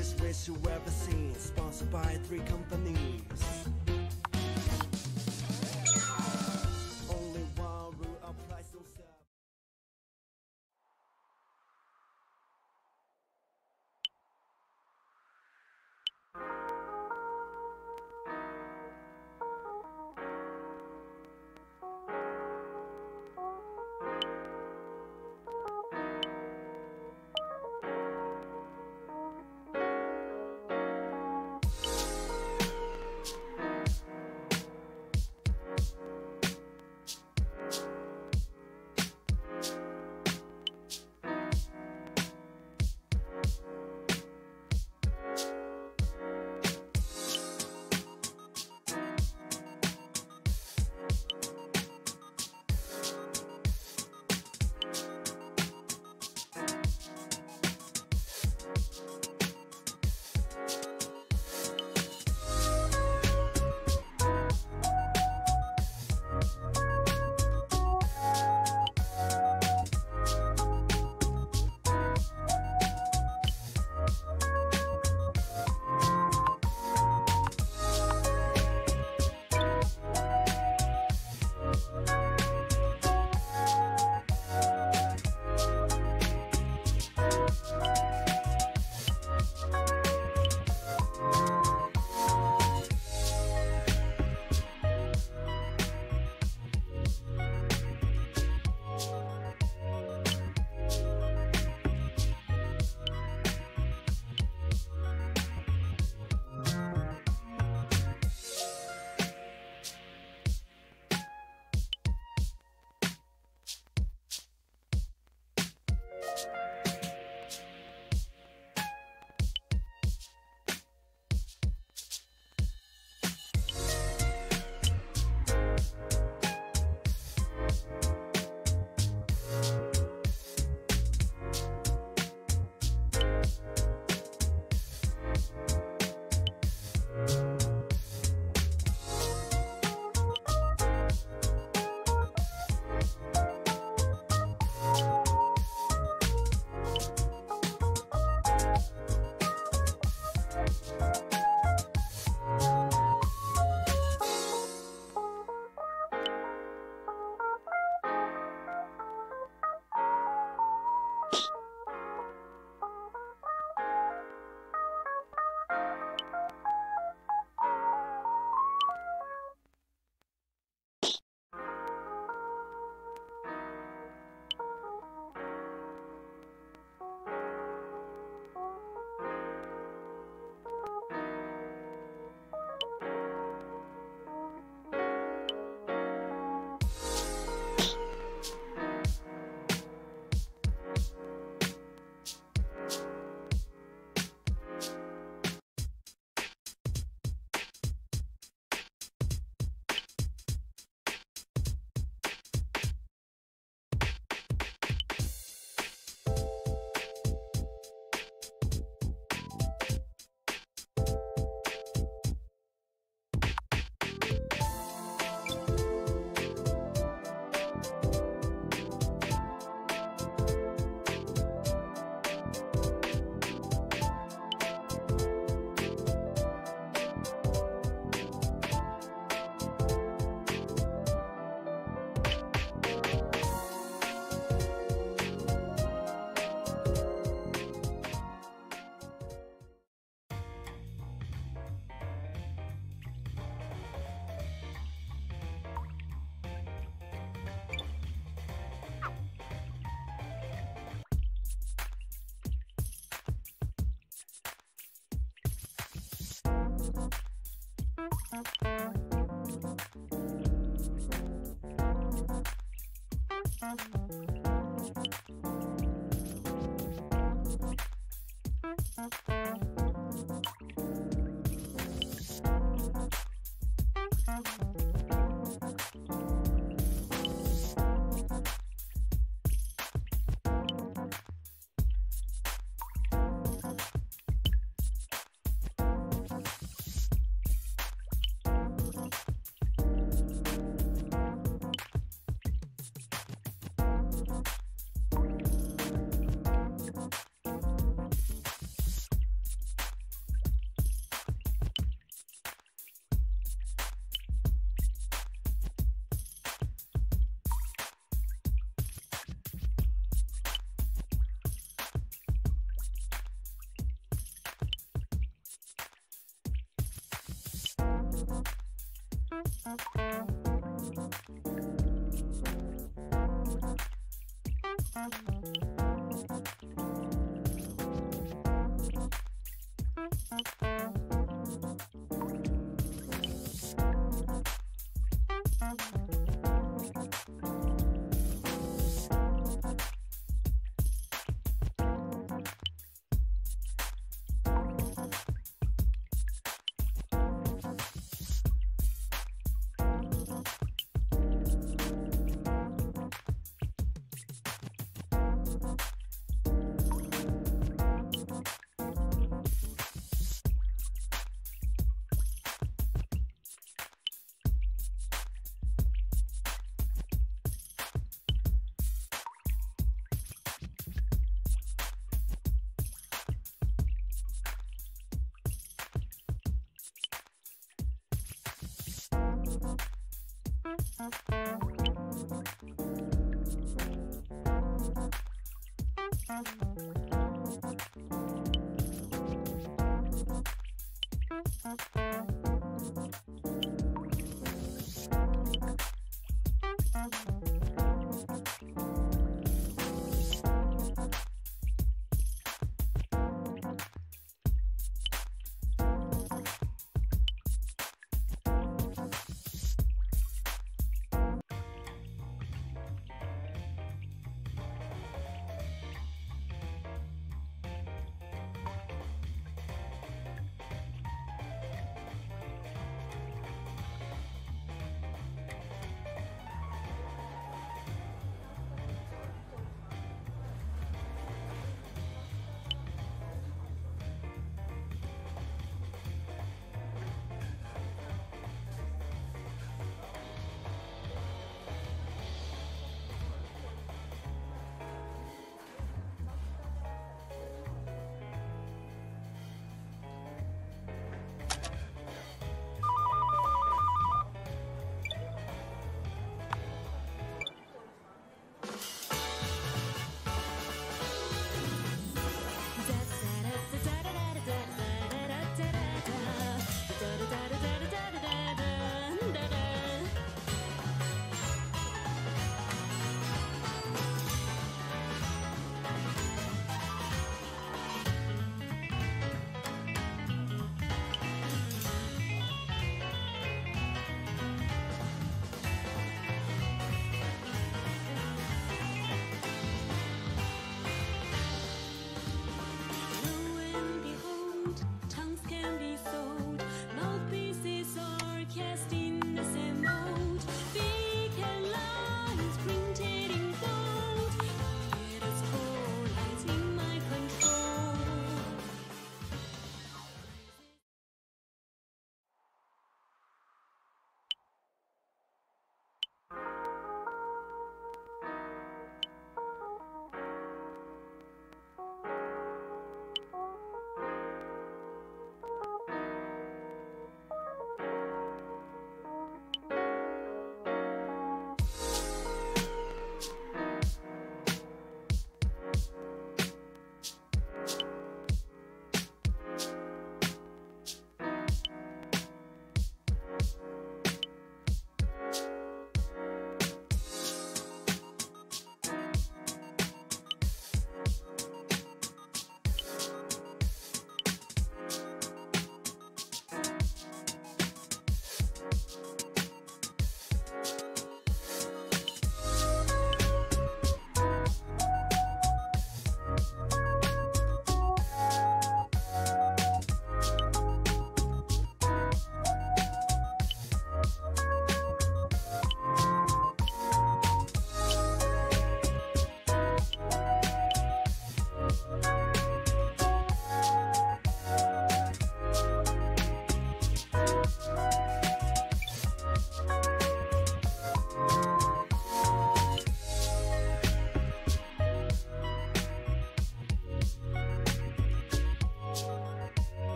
richest race you ever seen, sponsored by 3 companies. Only one rule applies to self.